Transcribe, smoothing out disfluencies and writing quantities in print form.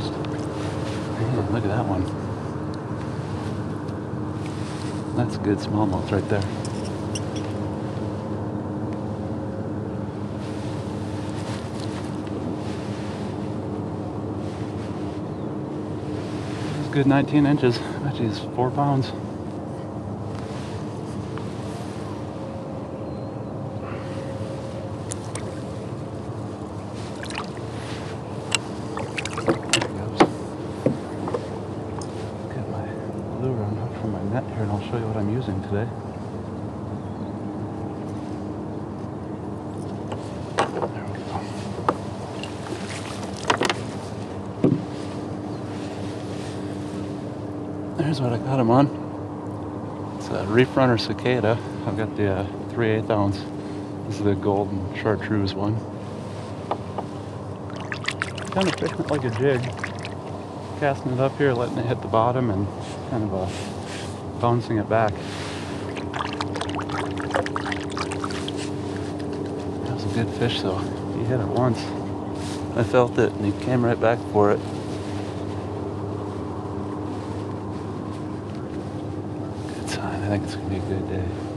first. Damn, look at that one. That's a good smallmouth right there. That's a good 19 inches. That is 4 pounds. Today. There we go. There's what I caught him on. It's a Reef Runner Cicada. I've got the 3/8 ounce. This is the golden chartreuse one. Kind of fishing it like a jig. Casting it up here, letting it hit the bottom and kind of bouncing it back. That was a good fish though. He hit it once. I felt it and he came right back for it. Good sign. I think it's going to be a good day.